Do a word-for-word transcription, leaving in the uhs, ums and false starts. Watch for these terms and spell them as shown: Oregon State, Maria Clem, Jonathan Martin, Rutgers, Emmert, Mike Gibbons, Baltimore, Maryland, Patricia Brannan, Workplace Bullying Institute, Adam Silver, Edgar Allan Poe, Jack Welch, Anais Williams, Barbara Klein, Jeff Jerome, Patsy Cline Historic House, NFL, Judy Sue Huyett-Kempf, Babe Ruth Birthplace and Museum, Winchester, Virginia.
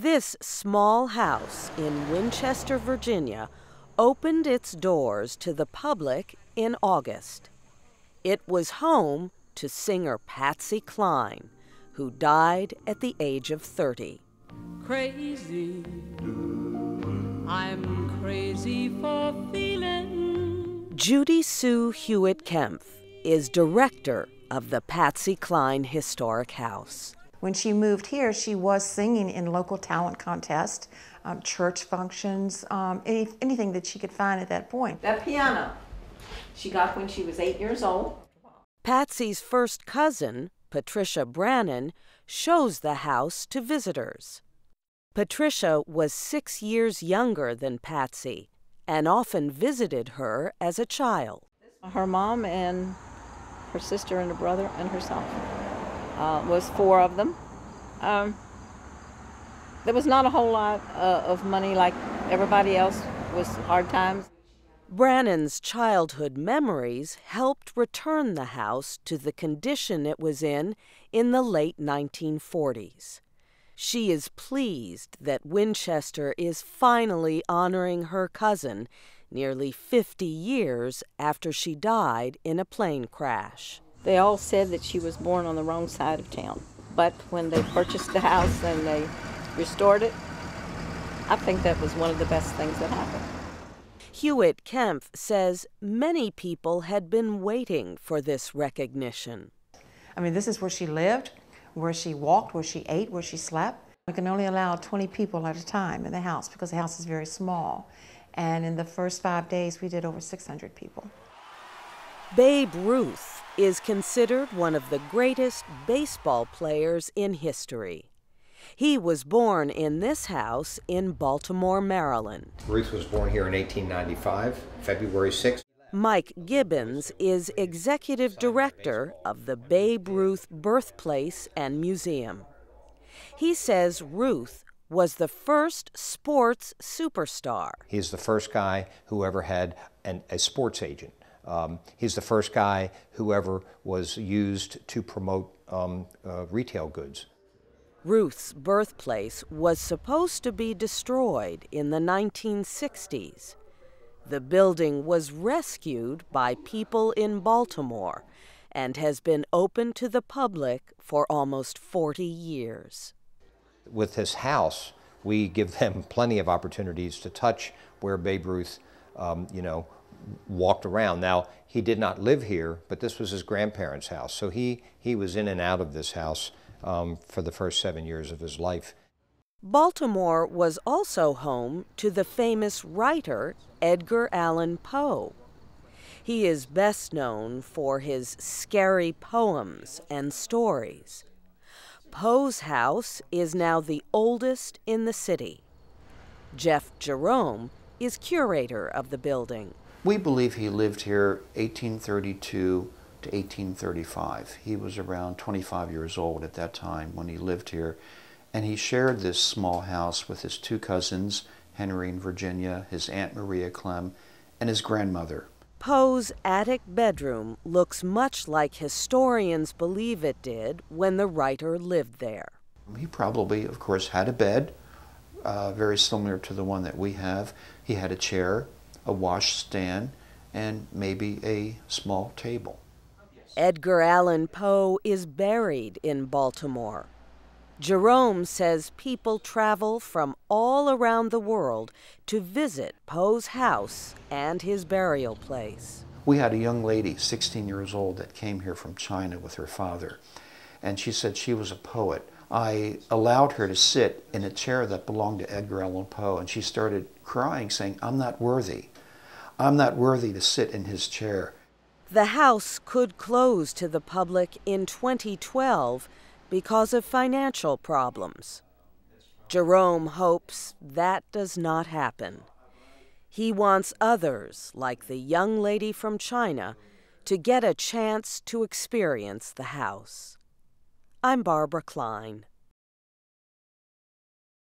This small house in Winchester, Virginia, opened its doors to the public in August. It was home to singer Patsy Cline, who died at the age of thirty. Crazy, I'm crazy for feeling. Judy Sue Huyett-Kempf is director of the Patsy Cline Historic House. When she moved here, she was singing in local talent contests, um, church functions, um, any, anything that she could find at that point. That piano she got when she was eight years old. Patsy's first cousin, Patricia Brannan, shows the house to visitors. Patricia was six years younger than Patsy and often visited her as a child. Her mom and her sister and her brother and herself. Uh, was four of them. Um, there was not a whole lot uh, of money like everybody else. It was hard times. Brannan's childhood memories helped return the house to the condition it was in in the late nineteen forties. She is pleased that Winchester is finally honoring her cousin nearly fifty years after she died in a plane crash. They all said that she was born on the wrong side of town, but when they purchased the house and they restored it, I think that was one of the best things that happened. Huyett-Kempf says many people had been waiting for this recognition. I mean, this is where she lived, where she walked, where she ate, where she slept. We can only allow twenty people at a time in the house because the house is very small. And in the first five days, we did over six hundred people. Babe Ruth is considered one of the greatest baseball players in history. He was born in this house in Baltimore, Maryland. Ruth was born here in eighteen ninety-five, February sixth. Mike Gibbons is executive director of the Babe Ruth Birthplace and Museum. He says Ruth was the first sports superstar. He's the first guy who ever had an, a sports agent. Um, he's the first guy who ever was used to promote um, uh, retail goods. Ruth's birthplace was supposed to be destroyed in the nineteen sixties. The building was rescued by people in Baltimore and has been open to the public for almost forty years. With his house, we give them plenty of opportunities to touch where Babe Ruth, um, you know, walked around. Now, he did not live here, but this was his grandparents' house, so he, he was in and out of this house um, for the first seven years of his life. Baltimore was also home to the famous writer Edgar Allan Poe. He is best known for his scary poems and stories. Poe's house is now the oldest in the city. Jeff Jerome is curator of the building. We believe he lived here eighteen thirty-two to eighteen thirty-five. He was around twenty-five years old at that time when he lived here, and he shared this small house with his two cousins, Henry and Virginia, his Aunt Maria Clem, and his grandmother. Poe's attic bedroom looks much like historians believe it did when the writer lived there. He probably, of course, had a bed, uh, very similar to the one that we have. He had a chair, a wash stand, and maybe a small table. Edgar Allan Poe is buried in Baltimore. Jerome says people travel from all around the world to visit Poe's house and his burial place. We had a young lady, sixteen years old, that came here from China with her father, and she said she was a poet. I allowed her to sit in a chair that belonged to Edgar Allan Poe, and she started crying, saying, "I'm not worthy. I'm not worthy to sit in his chair." The house could close to the public in twenty twelve because of financial problems. Jerome hopes that does not happen. He wants others, like the young lady from China, to get a chance to experience the house. I'm Barbara Klein.